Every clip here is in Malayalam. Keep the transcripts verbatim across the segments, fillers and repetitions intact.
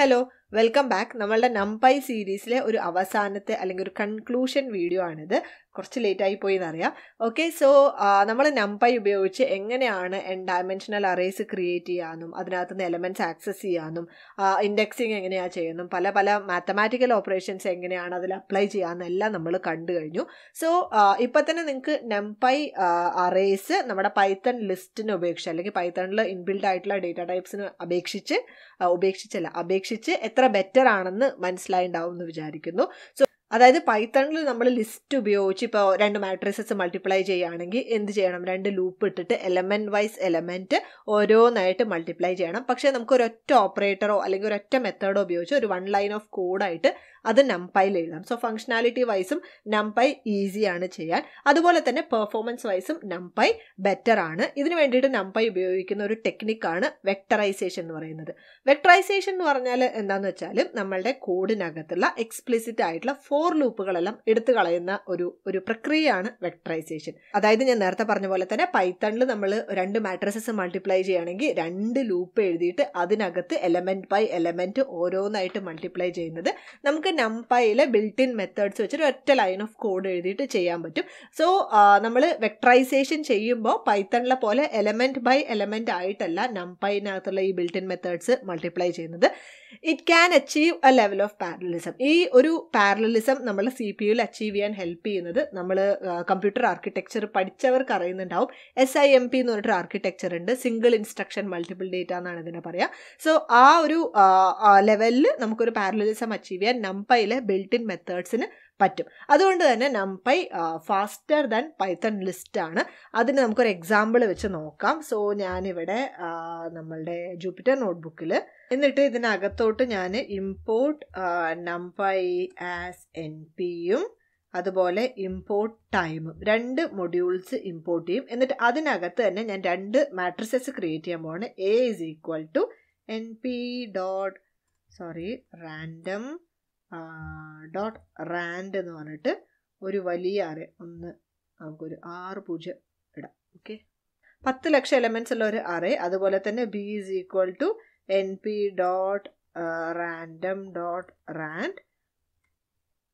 Hello, welcome back. നമ്മളുടെ NumPy സീരീസിലെ ഒരു അവസാനത്തെ അല്ലെങ്കിൽ ഒരു കൺക്ലൂഷൻ വീഡിയോ ആണിത്. കുറച്ച് ലേറ്റ് ആയി പോയി എന്നറിയാം. ഓക്കേ, സോ നമ്മൾ NumPy ഉപയോഗിച്ച് എങ്ങനെയാണ് n dimensional arrays ക്രിയേറ്റ് ചെയ്യാനും അതിനകത്ത് നിന്ന് എലിമെന്റ്സ് ആക്സസ് ചെയ്യാനും ഇൻഡെക്സിംഗ് എങ്ങനെയാണ് ചെയ്യുന്നത്, പല പല മാത്തമാറ്റിക്കൽ ഓപ്പറേഷൻസ് എങ്ങനെയാണ് അതിൽ അപ്ലൈ ചെയ്യാനെന്ന എല്ലാം നമ്മൾ കണ്ടു കഴിഞ്ഞു. സോ ഇപ്പോൾ തന്നെ നിങ്ങൾക്ക് NumPy arrays നമ്മുടെ Python ലിസ്റ്റിനെ ഉപയോഗിച്ച് അല്ലെങ്കിൽ Pythonൽ ഇൻബിൽഡ് ആയിട്ടുള്ള ഡാറ്റ ടൈപ്സിനെ അപേക്ഷിച്ച് ഉപേക്ഷിച്ചല്ല അപേക്ഷിച്ച് എത്ര ബെറ്റർ ആണെന്ന് മനസ്സിലായിണ്ടാവും എന്ന് വിചാരിക്കുന്നു. സോ അതായത് പൈത്തണിൽ നമ്മൾ ലിസ്റ്റ് ഉപയോഗിച്ച് ഇപ്പോൾ രണ്ട് മാട്രിസസ് മൾട്ടിപ്ലൈ ചെയ്യുകയാണെങ്കിൽ എന്ത് ചെയ്യണം, രണ്ട് ലൂപ്പ് ഇട്ടിട്ട് എലമെൻറ്റ് വൈസ് എലമെൻറ്റ് ഓരോന്നായിട്ട് മൾട്ടിപ്ലൈ ചെയ്യണം. പക്ഷേ നമുക്കൊരൊറ്റ ഓപ്പറേറ്ററോ അല്ലെങ്കിൽ ഒരൊറ്റ മെത്തേഡോ ഉപയോഗിച്ച് ഒരു വൺ ലൈൻ ഓഫ് കോഡായിട്ട് അത് നംപൈയിൽ എഴുതാം. സോ ഫംഗ്ഷനാലിറ്റി വൈസും നംപൈ ഈസിയാണ് ചെയ്യാൻ, അതുപോലെ തന്നെ പെർഫോമൻസ് വൈസും നംപൈ ബെറ്റർ ആണ്. ഇതിന് വേണ്ടിയിട്ട് നംപൈ ഉപയോഗിക്കുന്ന ഒരു ടെക്നിക്കാണ് വെക്ടറൈസേഷൻ എന്ന് പറയുന്നത്. വെക്ടറൈസേഷൻ എന്ന് പറഞ്ഞാൽ എന്താണെന്ന് വെച്ചാൽ നമ്മളുടെ കോഡിനകത്തുള്ള എക്സ്പ്ലിസിറ്റ് ആയിട്ടുള്ള ഫോർ ലൂപ്പുകളെല്ലാം എടുത്തു കളയുന്ന ഒരു ഒരു പ്രക്രിയയാണ് വെക്ടറൈസേഷൻ. അതായത് ഞാൻ നേരത്തെ പറഞ്ഞ പോലെ തന്നെ പൈത്തണിൽ നമ്മൾ രണ്ട് മാട്രിസസ് മൾട്ടിപ്ലൈ ചെയ്യുകയാണെങ്കിൽ രണ്ട് ലൂപ്പ് എഴുതിയിട്ട് അതിനകത്ത് എലമെൻറ്റ് ബൈ എലമെൻറ്റ് ഓരോന്നായിട്ട് മൾട്ടിപ്ലൈ ചെയ്യുന്നത് നമുക്ക് നംപൈയിലെ ബിൽറ്റ് ഇൻ മെത്തേഡ്സ് വെച്ചൊരു ഒറ്റ ലൈൻ ഓഫ് കോഡ് എഴുതിയിട്ട് ചെയ്യാൻ പറ്റും. സോ നമ്മൾ വെക്ടറൈസേഷൻ ചെയ്യുമ്പോൾ പൈത്തണിലെ പോലെ എലമെൻറ്റ് ബൈ എലമെൻറ്റ് ആയിട്ടല്ല നംപൈനകത്തുള്ള ഈ ബിൽറ്റ് ഇൻ മെത്തേഡ്സ് മൾട്ടിപ്ലൈ ചെയ്യുന്നത്. It can achieve a level of parallelism. ഈ ഒരു പാരലലിസം നമ്മൾ സി പി യുവിൽ അച്ചീവ് ചെയ്യാൻ ഹെൽപ്പ് ചെയ്യുന്നത്, നമ്മൾ കമ്പ്യൂട്ടർ ആർക്കിടെക്ചർ പഠിച്ചവർക്ക് അറിയുന്നുണ്ടാവും, എസ് ഐ എം പി എന്ന് പറഞ്ഞിട്ടൊരു ആർക്കിടെക്ചർ ഉണ്ട്. സിംഗിൾ ഇൻസ്ട്രക്ഷൻ മൾട്ടിപ്പിൾ ഡേറ്റ എന്നാണ് ഇതിനെ പറയുക. സോ ആ ഒരു ലെവലിൽ നമുക്കൊരു പാരലലിസം അച്ചീവ് ചെയ്യാൻ നംപൈയിലെ ബിൽറ്റ് ഇൻ മെത്തേഡ്സിന് പറ്റും. അതുകൊണ്ട് തന്നെ NumPy faster than Python list ആണ്. അതിന് നമുക്കൊരു എക്സാമ്പിൾ വെച്ച് നോക്കാം. സോ ഞാനിവിടെ നമ്മളുടെ ജൂപ്പിറ്റർ നോട്ട്ബുക്കിൽ എന്നിട്ട് ഇതിനകത്തോട്ട് ഞാൻ ഇമ്പോർട്ട് നംപൈ ആസ് എൻ പിയും അതുപോലെ ഇമ്പോർട്ട് ടൈമും രണ്ട് മൊഡ്യൂൾസ് ഇമ്പോർട്ട് ചെയ്യും. എന്നിട്ട് അതിനകത്ത് തന്നെ ഞാൻ രണ്ട് മാട്രിസസ് ക്രിയേറ്റ് ചെയ്യാൻ പോവാണ്. A is equal to N P dot sorry random dot rand എന്ന് പറഞ്ഞിട്ട് ഒരു വലിയ അറേ, ഒന്ന് നമുക്കൊരു ആറ് പൂജ്യം ഇടാം. ഓക്കെ, പത്ത് ലക്ഷം എലമെൻറ്റ്സ് ഉള്ള ഒരു അറേ. അതുപോലെ തന്നെ B is equal to N P dot random dot rand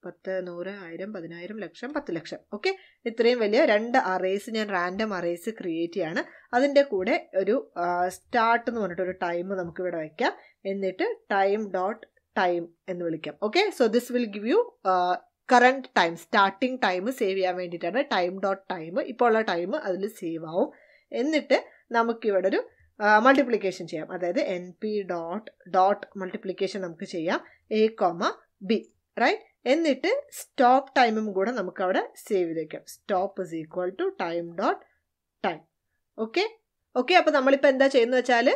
പത്ത് നൂറ് ആയിരം പതിനായിരം ലക്ഷം പത്ത് ലക്ഷം ഓക്കെ, ഇത്രയും വലിയ രണ്ട് അറേസ് ഞാൻ റാൻഡം അറേസ് ക്രിയേറ്റ് ചെയ്യാണ്. അതിൻ്റെ കൂടെ ഒരു സ്റ്റാർട്ട് എന്ന് പറഞ്ഞിട്ടൊരു ടൈം നമുക്കിവിടെ വയ്ക്കാം. എന്നിട്ട് ടൈം ഡോട്ട് ടൈം എന്ന് വിളിക്കാം. Okay, so this will give you current time. Starting time save ചെയ്യാൻ വേണ്ടിയിട്ടാണ് ടൈം ഡോട്ട് ടൈം, ഇപ്പോൾ ഉള്ള ടൈം അതിൽ സേവ് ആവും. എന്നിട്ട് നമുക്കിവിടെ ഒരു മൾട്ടിപ്ലിക്കേഷൻ ചെയ്യാം. അതായത് N P dot dot multiplication നമുക്ക് ചെയ്യാം, എ കോമ ബി, റൈറ്റ്. എന്നിട്ട് സ്റ്റോപ്പ് ടൈമും കൂടെ നമുക്കവിടെ സേവ് ചെയ്ത് വയ്ക്കാം. Stop is equal to time dot time. Okay okay അപ്പോൾ നമ്മളിപ്പോൾ എന്താ ചെയ്യുന്നത് വെച്ചാൽ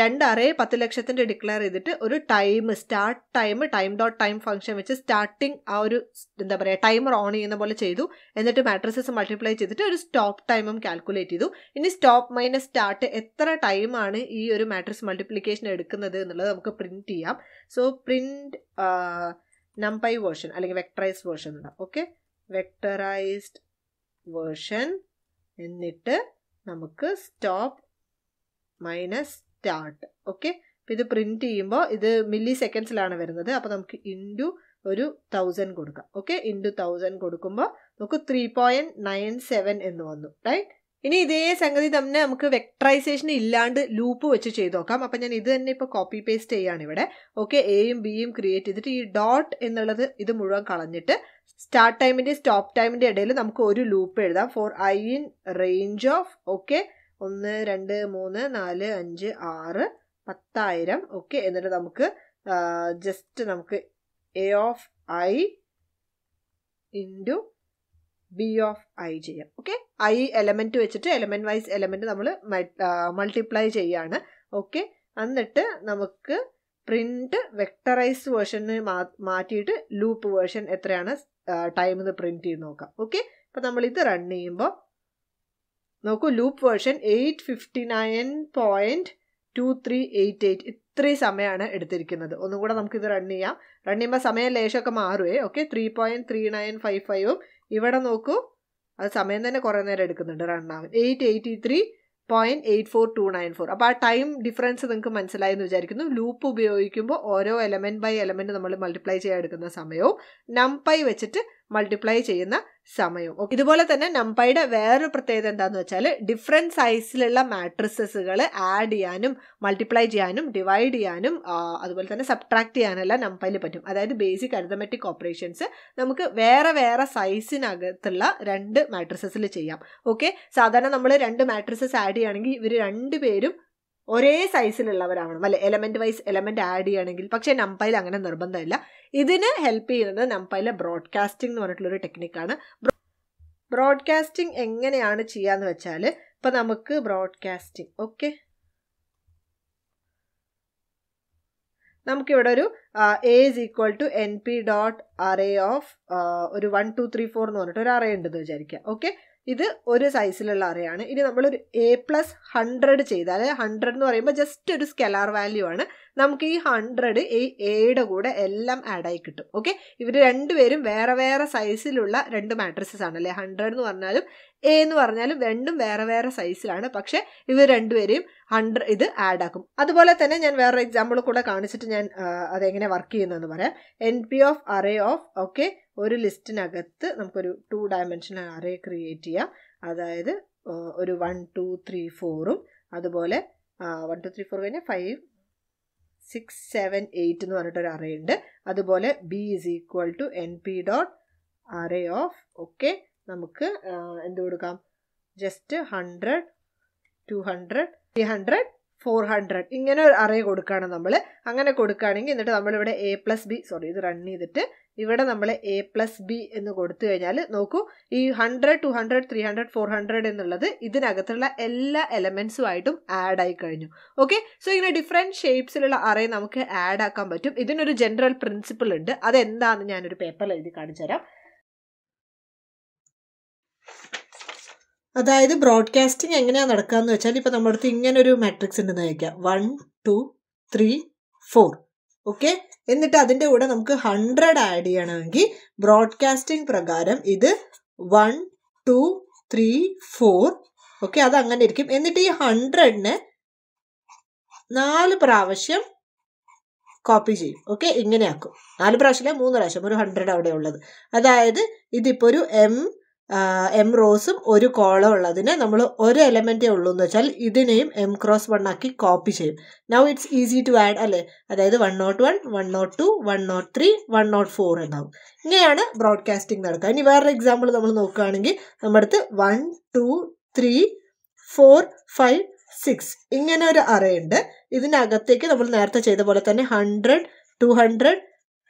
രണ്ട് അറേ പത്ത് ലക്ഷത്തിൻ്റെ ഡിക്ലെയർ ചെയ്തിട്ട് ഒരു time start time time dot time function വെച്ച് സ്റ്റാർട്ടിങ് ആ ഒരു എന്താ പറയുക ടൈമർ ഓൺ ചെയ്യുന്ന പോലെ ചെയ്തു. എന്നിട്ട് മാട്രിസസ് മൾട്ടിപ്ലൈ ചെയ്തിട്ട് ഒരു സ്റ്റോപ്പ് ടൈമും കാൽക്കുലേറ്റ് ചെയ്തു. ഇനി സ്റ്റോപ്പ് മൈനസ് സ്റ്റാർട്ട് എത്ര ടൈമാണ് ഈ ഒരു മാട്രിക്സ് മൾട്ടിപ്ലിക്കേഷൻ എടുക്കുന്നത് എന്നുള്ളത് നമുക്ക് പ്രിൻറ്റ് ചെയ്യാം. സോ പ്രിൻറ്റ് നംപൈ വേർഷൻ അല്ലെങ്കിൽ വെക്ടറൈസ്ഡ് വേർഷൻ ഉണ്ടാവും. Okay, vectorised version. എന്നിട്ട് നമുക്ക് സ്റ്റോപ്പ് മൈനസ് സ്റ്റാർട്ട്. ഓക്കെ, അപ്പോൾ ഇത് പ്രിൻറ്റ് ചെയ്യുമ്പോൾ ഇത് മില്ലി സെക്കൻഡ്സിലാണ് വരുന്നത്. അപ്പോൾ നമുക്ക് ഇൻറ്റു ഒരു തൗസൻഡ് കൊടുക്കാം. ഓക്കെ, ഇൻറ്റു തൗസൻഡ് കൊടുക്കുമ്പോൾ നമുക്ക് ത്രീ പോയിൻറ്റ് നയൻ സെവൻ എന്ന് വന്നു, റൈറ്റ്. ഇനി ഇതേ സംഗതി തന്നെ നമുക്ക് വെക്ടറൈസേഷൻ ഇല്ലാണ്ട് ലൂപ്പ് വെച്ച് ചെയ്ത് നോക്കാം. അപ്പം ഞാൻ ഇത് തന്നെ ഇപ്പോൾ കോപ്പി പേസ്റ്റ് ചെയ്യാണ് ഇവിടെ. ഓക്കെ, എയും ബിയും ക്രിയേറ്റ് ചെയ്തിട്ട് ഈ ഡോട്ട് എന്നുള്ളത് ഇത് മുഴുവൻ കളഞ്ഞിട്ട് സ്റ്റാർട്ട് ടൈമിൻ്റെ സ്റ്റോപ്പ് ടൈമിൻ്റെ ഇടയിൽ നമുക്ക് ഒരു ലൂപ്പ് എഴുതാം. For I in range of okay ഒന്ന് രണ്ട് മൂന്ന് നാല് അഞ്ച് ആറ് പത്തായിരം. ഓക്കെ, എന്നിട്ട് നമുക്ക് ജസ്റ്റ് നമുക്ക് A of I into B of I ചെയ്യാം. ഓക്കെ, ഐ എലമെൻറ്റ് വെച്ചിട്ട് എലമെൻറ്റ് വൈസ് എലമെൻറ്റ് നമ്മൾ മൾട്ടിപ്ലൈ ചെയ്യാണ്. ഓക്കെ, എന്നിട്ട് നമുക്ക് പ്രിൻറ്റ് വെക്ടറൈസ്ഡ് വേർഷന് മാറ്റിയിട്ട് ലൂപ്പ് വേർഷൻ എത്രയാണ് ടൈം ഇത് പ്രിൻറ്റ് ചെയ്ത് നോക്കാം. ഓക്കെ, അപ്പോൾ നമ്മളിത് റൺ ചെയ്യുമ്പോൾ നോക്കൂ loop version eight fifty nine point two three eight eight ഇത്രയും സമയമാണ് എടുത്തിരിക്കുന്നത്. ഒന്നും കൂടെ നമുക്കിത് റൺ ചെയ്യാം. റൺ ചെയ്യുമ്പോൾ സമയം ലേശമൊക്കെ മാറുവേ. Okay, three point three nine five ഫൈവും ഇവിടെ നോക്കൂ അത് സമയം തന്നെ കുറേ നേരം എടുക്കുന്നുണ്ട് റണ്ണാവാൻ. Eight eighty three zero point eight four two nine four. അപ്പോൾ ആ ടൈം ഡിഫറൻസ് നിങ്ങൾക്ക് മനസ്സിലായി എന്ന് വിചാരിക്കുന്നു. ലൂപ്പ് ഉപയോഗിക്കുമ്പോൾ ഓരോ എലമെൻറ്റ് ബൈ എലമെൻറ്റ് നമ്മൾ മൾട്ടിപ്ലൈ ചെയ്യാൻ എടുക്കുന്ന സമയവും നംപൈ വെച്ചിട്ട് മൾട്ടിപ്ലൈ ചെയ്യുന്ന സമയവും. ഇതുപോലെ തന്നെ നംപൈയുടെ വേറൊരു പ്രത്യേകത എന്താണെന്ന് വെച്ചാൽ ഡിഫറെൻറ്റ് സൈസിലുള്ള മാട്രിസസുകൾ ആഡ് ചെയ്യാനും മൾട്ടിപ്ലൈ ചെയ്യാനും ഡിവൈഡ് ചെയ്യാനും അതുപോലെ തന്നെ സബ്ട്രാക്ട് ചെയ്യാനെല്ലാം നംപൈയിൽ പറ്റും. അതായത് ബേസിക് അരിതമെറ്റിക് ഓപ്പറേഷൻസ് നമുക്ക് വേറെ വേറെ സൈസിനകത്തുള്ള രണ്ട് മാട്രിസസിൽ ചെയ്യാം. ഓക്കെ, സാധാരണ നമ്മൾ രണ്ട് മാട്രിസസ് ആഡ് ചെയ്യുകയാണെങ്കിൽ ഇവർ രണ്ടുപേരും ഒരേ സൈസിലുള്ളവരാവണം അല്ലെ, എലമെൻറ്റ് വൈസ് എലമെൻറ്റ് ആഡ് ചെയ്യുകയാണെങ്കിൽ. പക്ഷേ നംപൈയിൽ അങ്ങനെ നിർബന്ധമില്ല. ഇതിന് ഹെൽപ്പ് ചെയ്യുന്നത് നംപൈയിലെ ബ്രോഡ്കാസ്റ്റിംഗ് എന്ന് പറഞ്ഞിട്ടുള്ളൊരു ടെക്നിക്കാണ്. ബ്രോഡ്കാസ്റ്റിംഗ് എങ്ങനെയാണ് ചെയ്യാന്ന് വെച്ചാൽ ഇപ്പം നമുക്ക് ബ്രോഡ്കാസ്റ്റിംഗ് ഓക്കെ നമുക്കിവിടെ ഒരു A is equal to N P dot array of ഒരു വൺ ടു ത്രീ ഫോർ എന്ന് പറഞ്ഞിട്ട് ഒരു അറേ ഉണ്ടെന്ന് വിചാരിക്കുക. ഓക്കെ, ഇത് ഒരു സൈസിലുള്ള അറയാണ്. ഇനി നമ്മളൊരു എ പ്ലസ് ഹൺഡ്രഡ് ചെയ്താൽ, ഹൺഡ്രഡ് എന്ന് പറയുമ്പോൾ ജസ്റ്റ് ഒരു സ്കെലാർ വാല്യൂ ആണ്, നമുക്ക് ഈ ഹൺഡ്രഡ് ഈ എയുടെ കൂടെ എല്ലാം ആഡായി കിട്ടും. ഓക്കെ, ഇവർ രണ്ടുപേരും വേറെ വേറെ സൈസിലുള്ള രണ്ട് മാട്രിസസ് ആണ് അല്ലേ. ഹൺഡ്രഡ് എന്ന് പറഞ്ഞാലും എ എന്ന് പറഞ്ഞാലും രണ്ടും വേറെ വേറെ സൈസിലാണ്, പക്ഷേ ഇവർ രണ്ടുപേരെയും ഹൺഡ്രഡ് ഇത് ആഡ് ആക്കും. അതുപോലെ തന്നെ ഞാൻ വേറൊരു എക്സാമ്പിൾ കൂടെ കാണിച്ചിട്ട് ഞാൻ അതെങ്ങനെ വർക്ക് ചെയ്യുന്നതെന്ന് പറയാം. N P of array of okay ഒരു ലിസ്റ്റിനകത്ത് നമുക്കൊരു ടു ഡയമെൻഷനൽ അറേ ക്രിയേറ്റ് ചെയ്യാം. അതായത് ഒരു വൺ ടു ത്രീ ഫോറും അതുപോലെ വൺ ടു ത്രീ ഫോർ കഴിഞ്ഞാൽ ഫൈവ് സിക്സ് സെവൻ എയ്റ്റ് എന്ന് പറഞ്ഞിട്ടൊരു അറേ ഉണ്ട്. അതുപോലെ B is equal to N P dot array of okay നമുക്ക് എന്ത് കൊടുക്കാം, just hundred to hundred three hundred four hundred ഇങ്ങനെ ഒരു അറേ കൊടുക്കുകയാണ് നമ്മൾ. അങ്ങനെ കൊടുക്കുകയാണെങ്കിൽ എന്നിട്ട് നമ്മളിവിടെ എ പ്ലസ് ബി സോറി ഇത് റൺ ചെയ്തിട്ട് ഇവിടെ നമ്മൾ എ പ്ലസ് ബി എന്ന് കൊടുത്തു കഴിഞ്ഞാൽ നോക്കൂ, ഈ hundred to hundred three hundred four hundred എന്നുള്ളത് ഇതിനകത്തുള്ള എല്ലാ എലമെൻറ്റ്സുമായിട്ടും ആഡ് ആയി കഴിഞ്ഞു. ഓക്കെ, സോ ഇങ്ങനെ ഡിഫറെൻറ്റ് ഷേപ്സിലുള്ള അറേ നമുക്ക് ആഡ് ആക്കാൻ പറ്റും. ഇതിനൊരു ജനറൽ പ്രിൻസിപ്പിൾ ഉണ്ട്, അതെന്താണെന്ന് ഞാനൊരു പേപ്പറിൽ എഴുതി കാണിച്ചു തരാം. അതായത് ബ്രോഡ്കാസ്റ്റിംഗ് എങ്ങനെയാണ് നടക്കുക എന്ന് വെച്ചാൽ ഇപ്പോൾ നമ്മുടെ അടുത്ത് ഇങ്ങനെ ഒരു മാട്രിക്സ് ഉണ്ടെന്ന് വയ്ക്കുക, one two three four okay, എന്നിട്ട് അതിൻ്റെ കൂടെ നമുക്ക് ഹൺഡ്രഡ് ആഡ് ചെയ്യണമെങ്കിൽ ബ്രോഡ്കാസ്റ്റിംഗ് പ്രകാരം ഇത് one two three four okay അതങ്ങനെ ഇരിക്കും. എന്നിട്ട് ഈ ഹൺഡ്രഡിനെ നാല് പ്രാവശ്യം കോപ്പി ചെയ്യും. ഓക്കെ, ഇങ്ങനെയാക്കും. നാല് പ്രാവശ്യമല്ലേ, മൂന്ന് പ്രാവശ്യം, ഒരു ഹൺഡ്രഡ് അവിടെ ഉള്ളത്. അതായത് ഇതിപ്പോൾ ഒരു എം എം റോസും ഒരു കോളം ഉള്ളതിന് നമ്മൾ ഒരു എലമെൻറ്റേ ഉള്ളൂ എന്ന് വെച്ചാൽ ഇതിനെയും എം ക്രോസ് വൺ ആക്കി കോപ്പി ചെയ്യും. Now it's easy to add അല്ലേ. അതായത് one naught one one naught two one naught three one naught four എന്നാവും. ഇങ്ങനെയാണ് ബ്രോഡ്കാസ്റ്റിംഗ് നടക്കുക. ഇനി വേറൊരു എക്സാമ്പിൾ നമ്മൾ നോക്കുകയാണെങ്കിൽ നമ്മുടെ അടുത്ത് one two three four five six ഇങ്ങനെ ഒരു അറേ ഉണ്ട്. ഇതിനകത്തേക്ക് നമ്മൾ നേരത്തെ ചെയ്ത പോലെ തന്നെ hundred to hundred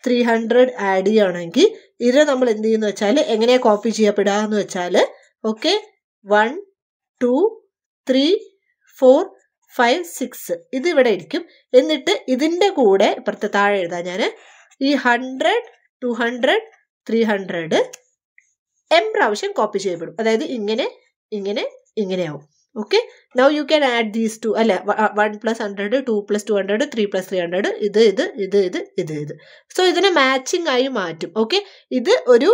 three hundred add ചെയ്യുകയാണെങ്കിൽ ഇതിനെ നമ്മൾ എന്ത് ചെയ്യുന്നു വെച്ചാൽ എങ്ങനെയാണ് കോപ്പി ചെയ്യപ്പെടുക എന്ന് വെച്ചാൽ okay one two three four five six ഇതിവിടെ ഇരിക്കും. എന്നിട്ട് ഇതിൻ്റെ കൂടെ ഇപ്പുറത്തെ താഴെ എഴുതാം ഞാൻ ഈ hundred to hundred three hundred M പ്രാവശ്യം കോപ്പി ചെയ്യപ്പെടും. അതായത് ഇങ്ങനെ ഇങ്ങനെ ഇങ്ങനെയാവും. Okay, now you can add these two അല്ല one plus hundred two plus two hundred three plus three hundred ഇത് ഇത് ഇത് ഇത് ഇത് ഇത് സോ ഇതിനെ മാച്ചിങ് ആയി മാറ്റും. ഓക്കെ, ഇത് ഒരു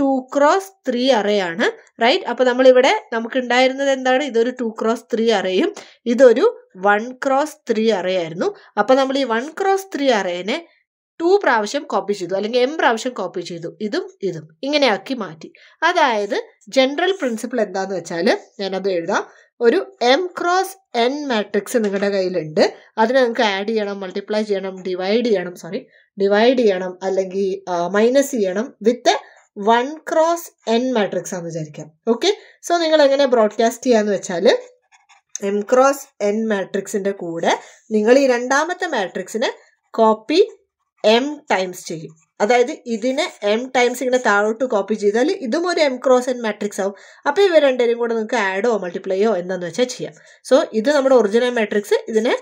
ടു ക്രോസ് ത്രീ അറേയാണ് റൈറ്റ്. അപ്പോൾ നമ്മളിവിടെ നമുക്കുണ്ടായിരുന്നത് എന്താണ്, ഇതൊരു ടു ക്രോസ് ത്രീ അറേയും ഇതൊരു വൺ ക്രോസ് ത്രീ അറേ ആയിരുന്നു. അപ്പോൾ നമ്മൾ ഈ വൺ ക്രോസ് ത്രീ അറേനെ ടു പ്രാവശ്യം കോപ്പി ചെയ്തു അല്ലെങ്കിൽ എം പ്രാവശ്യം കോപ്പി ചെയ്തു, ഇതും ഇതും ഇങ്ങനെയാക്കി മാറ്റി. അതായത് ജനറൽ പ്രിൻസിപ്പിൾ എന്താണെന്ന് വെച്ചാൽ ഞാനത് എഴുതാം. ഒരു എം ക്രോസ് എൻ മാട്രിക്സ് നിങ്ങളുടെ കയ്യിലുണ്ട്. അതിനെ നിങ്ങൾക്ക് ആഡ് ചെയ്യണം, മൾട്ടിപ്ലൈ ചെയ്യണം, ഡിവൈഡ് ചെയ്യണം സോറി ഡിവൈഡ് ചെയ്യണം അല്ലെങ്കിൽ മൈനസ് ചെയ്യണം with one cross N matrix ആണെന്ന് വിചാരിക്കാം. ഓക്കെ, സോ നിങ്ങൾ എങ്ങനെ ബ്രോഡ്കാസ്റ്റ് ചെയ്യാന്ന് വെച്ചാൽ എം ക്രോസ് എൻ മാട്രിക്സിൻ്റെ കൂടെ നിങ്ങൾ ഈ രണ്ടാമത്തെ മാട്രിക്സിനെ കോപ്പി എം ടൈംസ് ചെയ്യും. അതായത് ഇതിനെ എം ടൈംസ് ഇങ്ങനെ താഴോട്ട് കോപ്പി ചെയ്താൽ ഇതും ഒരു എം ക്രോസ് എൻ മാട്രിക്സ് ആവും. അപ്പോൾ ഇവ രണ്ടേരും കൂടെ നിങ്ങൾക്ക് ആഡോ മൾട്ടിപ്ലൈയോ എന്താണെന്ന് വെച്ചാൽ ചെയ്യാം. സോ ഇത് നമ്മുടെ ഒറിജിനൽ മാട്രിക്സ്, ഇതിനെ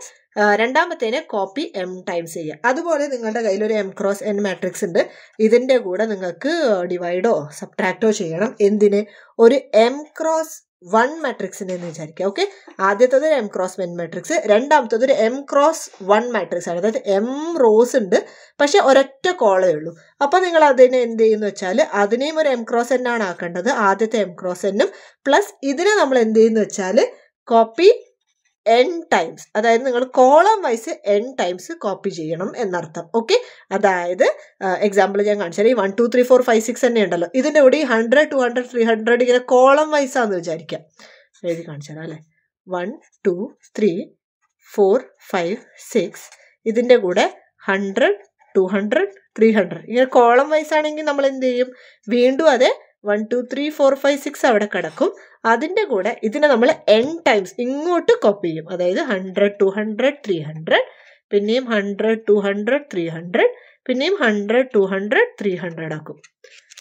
രണ്ടാമത്തേനെ കോപ്പി എം ടൈംസ് ചെയ്യാം. അതുപോലെ നിങ്ങളുടെ കയ്യിലൊരു എം ക്രോസ് എൻ മാട്രിക്സ് ഉണ്ട്. ഇതിൻ്റെ കൂടെ നിങ്ങൾക്ക് ഡിവൈഡോ സബ്ട്രാക്റ്റോ ചെയ്യണം. എന്തിന്, ഒരു എം ക്രോസ് വൺ മാട്രിക്സിൻ്റെ എന്ന് വിചാരിക്കുക. ഓക്കെ, ആദ്യത്തത് ഒരു എം ക്രോസ് വൺ മാട്രിക്സ്, രണ്ടാമത്തത് ഒരു എം ക്രോസ് വൺ മാട്രിക്സ് ആണ്. അതായത് എം റോസ് ഉണ്ട്, പക്ഷെ ഒരൊറ്റ കോളേ ഉള്ളൂ. അപ്പോൾ നിങ്ങൾ അതിനെ എന്ത് ചെയ്യുന്നു വെച്ചാൽ അതിനെയും ഒരു എം ക്രോസ് എൻ ആണ് ആക്കേണ്ടത്, ആദ്യത്തെ എം ക്രോസ് എന്നും പ്ലസ് ഇതിനെ നമ്മൾ എന്ത് ചെയ്യുന്നു വെച്ചാൽ copy n times. അതായത് നിങ്ങൾ column wise n times copy ചെയ്യണം എന്നർത്ഥം. ഓക്കേ, അതായത് എക്സാമ്പിൾ ഞാൻ കാണിച്ചാൽ ഈ one two three four five six തന്നെ ഉണ്ടല്ലോ, ഇതിന്റെ കൂടി one hundred two hundred three hundred ഇങ്ങനെ column wise ആണെന്ന് വിചാരിക്കുക. എഴുതി കാണിച്ചാൽ അല്ലേ one two three four five six ഇതിന്റെ കൂടെ one hundred two hundred three hundred ഇങ്ങനെ column wise ആണെങ്കിൽ നമ്മൾ എന്ത് ചെയ്യും? വീണ്ടും അതേ one two three four five six അവിടെ കിടക്കും. അതിന്റെ കൂടെ ഇതിനെ നമ്മൾ n ടൈംസ് ഇങ്ങോട്ട് കോപ്പി ചെയ്യും. അതായത് one hundred two hundred three hundred പിന്നെയും one hundred two hundred three hundred പിന്നെയും one hundred two hundred three hundred ആക്കും.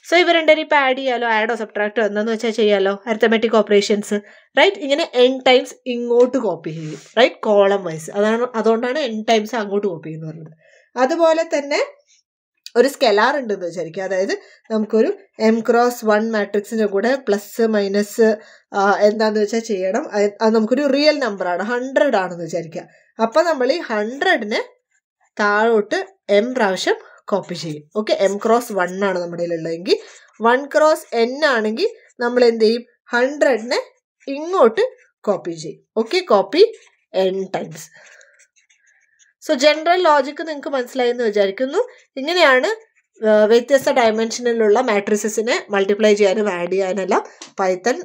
സോ ഇവ രണ്ടേരും ആഡ് ചെയ്യാലോ, ആഡോ സബ്ട്രാക്റ്റോ എന്താണെന്ന് വെച്ചാൽ ചെയ്യാലോ, അരിത്തമാറ്റിക് ഓപ്പറേഷൻസ്, റൈറ്റ്? ഇങ്ങനെ n ടൈംസ് ഇങ്ങോട്ട് കോപ്പി ചെയ്യും, റൈറ്റ്? Column wise. അതാണ്, അതുകൊണ്ടാണ് n ടൈംസ് അങ്ങോട്ട് കോപ്പി ചെയ്യുന്നത് പറഞ്ഞത്. അതുപോലെ തന്നെ ഒരു സ്കെലാർ ഉണ്ടെന്ന് വിചാരിക്കുക. അതായത് നമുക്കൊരു എം ക്രോസ് വൺ മാട്രിക്സിൻ്റെ കൂടെ പ്ലസ് മൈനസ് എന്താണെന്ന് വെച്ചാൽ ചെയ്യണം. അത് നമുക്കൊരു റിയൽ നമ്പറാണ്, ഹൺഡ്രഡ് ആണെന്ന് വിചാരിക്കുക. അപ്പം നമ്മൾ ഈ ഹൺഡ്രഡിനെ താഴോട്ട് എം പ്രാവശ്യം കോപ്പി ചെയ്യും. ഓക്കെ, എം ക്രോസ് വൺ ആണ് നമ്മുടെ കയ്യിലുള്ളതെങ്കിൽ വൺ ക്രോസ് എൻ ആണെങ്കിൽ നമ്മൾ എന്ത് ചെയ്യും? ഹൺഡ്രഡിനെ ഇങ്ങോട്ട് കോപ്പി ചെയ്യും. Okay, copy n times. So general logic നിങ്ങൾക്ക് മനസ്സിലായെന്ന് വിചാരിക്കുന്നു. ഇങ്ങനെയാണ് വ്യത്യസ്ത ഡയമെൻഷനിലുള്ള മാട്രിസസിനെ മൾട്ടിപ്ലൈ ചെയ്യാനും ആഡ് ചെയ്യാനെല്ലാം പൈത്തൺ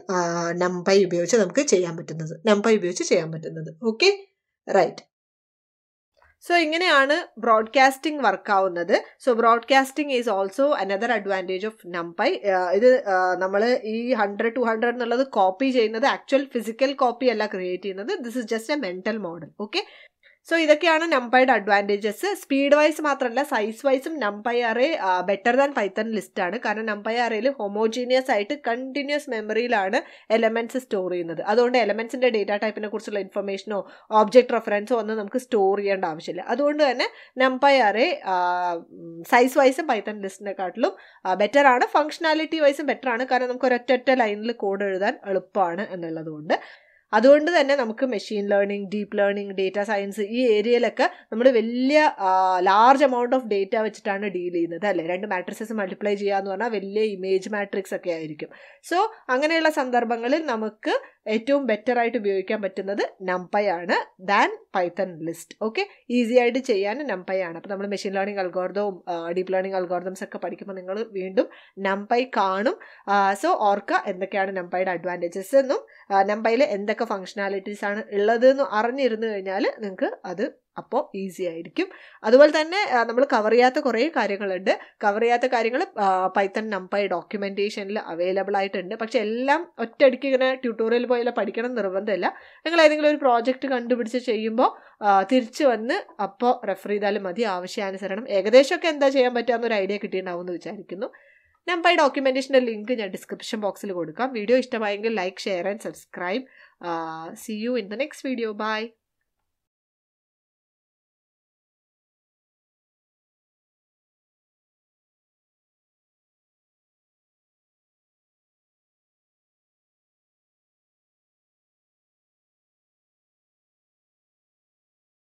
നംപൈ ഉപയോഗിച്ച് നമുക്ക് ചെയ്യാൻ പറ്റുന്നത് നംപൈ ഉപയോഗിച്ച് ചെയ്യാൻ പറ്റുന്നത് ഓക്കെ, റൈറ്റ്? സോ ഇങ്ങനെയാണ് ബ്രോഡ്കാസ്റ്റിംഗ് വർക്കാവുന്നത്. So broadcasting is also another advantage of NumPy. ഇത് നമ്മൾ ഈ ഹൺഡ്രഡ് ടു ഹൺഡ്രഡ് എന്നുള്ളത് കോപ്പി ചെയ്യുന്നത് ആക്ച്വൽ ഫിസിക്കൽ കോപ്പി അല്ല ക്രിയേറ്റ് ചെയ്യുന്നത്. This is just a mental model. Okay, so ഇതൊക്കെയാണ് നംപൈയുടെ അഡ്വാൻറ്റേജസ്. സ്പീഡ് വൈസ് മാത്രമല്ല, സൈസ് വൈസും NumPy array better than Python list ആണ്. കാരണം നംപൈ അറേയിൽ ഹോമോജീനിയസ് ആയിട്ട് കണ്ടിന്യൂസ് മെമ്മറിയിലാണ് എലമെന്റ്സ് സ്റ്റോർ ചെയ്യുന്നത്. അതുകൊണ്ട് എലമെന്റ്സിന്റെ ഡേറ്റാ ടൈപ്പിനെ കുറിച്ചുള്ള ഇൻഫർമേഷനോ ഓബ്ജക്ട് റെഫറൻസോ ഒന്നും നമുക്ക് സ്റ്റോർ ചെയ്യേണ്ട ആവശ്യമില്ല. അതുകൊണ്ട് തന്നെ നംപൈ അറേ സൈസ് വൈസും പൈത്തൺ ലിസ്റ്റിനെക്കാട്ടിലും ബെറ്റർ ആണ്. ഫംഗ്ഷനാലിറ്റി വൈസും ബെറ്റർ ആണ്, കാരണം നമുക്ക് ഒരൊറ്റ ലൈനിൽ കോഡ് എഴുതാൻ എളുപ്പമാണ് എന്നുള്ളത് കൊണ്ട്. അതുകൊണ്ട് തന്നെ നമുക്ക് machine learning, deep learning, data science ഈ ഏരിയയിലൊക്കെ നമ്മൾ വലിയ ലാർജ് എമൗണ്ട് ഓഫ് ഡേറ്റ വെച്ചിട്ടാണ് ഡീൽ ചെയ്യുന്നത്, അല്ലേ? രണ്ട് മാട്രിക്സസ് മൾട്ടിപ്ലൈ ചെയ്യുക എന്ന് പറഞ്ഞാൽ വലിയ ഇമേജ് മാട്രിക്സ് ഒക്കെ ആയിരിക്കും. സോ അങ്ങനെയുള്ള സന്ദർഭങ്ങളിൽ നമുക്ക് ഏറ്റവും ബെറ്റർ ആയിട്ട് ഉപയോഗിക്കാൻ പറ്റുന്നത് നംപൈ ആണ് than Python list. Okay, easy ആയിട്ട് ചെയ്യാൻ നംപൈ ആണ്. അപ്പോൾ നമ്മൾ മെഷീൻ ലേണിംഗ് അൽഗോരിതവും ഡീപ്പ് ലേണിംഗ് അൽഗോരിതംസ് ഒക്കെ പഠിക്കുമ്പോൾ നിങ്ങൾ വീണ്ടും നംപൈ കാണും. സോ ഓർക്കുക എന്തൊക്കെയാണ് നംപൈയുടെ അഡ്വാൻറ്റേജസ് എന്നും നംപൈയിൽ എന്തൊക്കെ ഫംഗ്ഷനാലിറ്റീസ് ആണ് ഉള്ളതെന്ന് അറിഞ്ഞിരുന്നു കഴിഞ്ഞാൽ നിങ്ങൾക്ക് അത് അപ്പോൾ ഈസി ആയിരിക്കും. അതുപോലെ തന്നെ നമ്മൾ കവർ ചെയ്യാത്ത കുറേ കാര്യങ്ങളുണ്ട്. കവർ ചെയ്യാത്ത കാര്യങ്ങൾ പൈത്തൺ നംപൈ ഡോക്യുമെൻറ്റേഷനിൽ അവൈലബിൾ ആയിട്ടുണ്ട്. പക്ഷെ എല്ലാം ഒറ്റയടിക്ക് ഇങ്ങനെ ട്യൂട്ടോറിയൽ പോലെ പഠിക്കണം നിർബന്ധമില്ല. നിങ്ങൾ ഏതെങ്കിലും ഒരു പ്രോജക്റ്റ് കണ്ടുപിടിച്ച് ചെയ്യുമ്പോൾ തിരിച്ചു വന്ന് അപ്പോൾ റെഫർ ചെയ്താലും മതി, ആവശ്യാനുസരണം. ഏകദേശമൊക്കെ എന്താ ചെയ്യാൻ പറ്റുകയെന്നൊരു ഐഡിയ കിട്ടിയിട്ടുണ്ടാവും എന്ന് വിചാരിക്കുന്നു. നംപൈ ഡോക്യുമെൻറ്റേഷൻ്റെ ലിങ്ക് ഞാൻ ഡിസ്ക്രിപ്ഷൻ ബോക്സിൽ കൊടുക്കാം. വീഡിയോ ഇഷ്ടമായെങ്കിൽ like, share and subscribe. See you in the next video. By.